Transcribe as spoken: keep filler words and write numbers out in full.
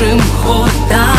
нашим ходам.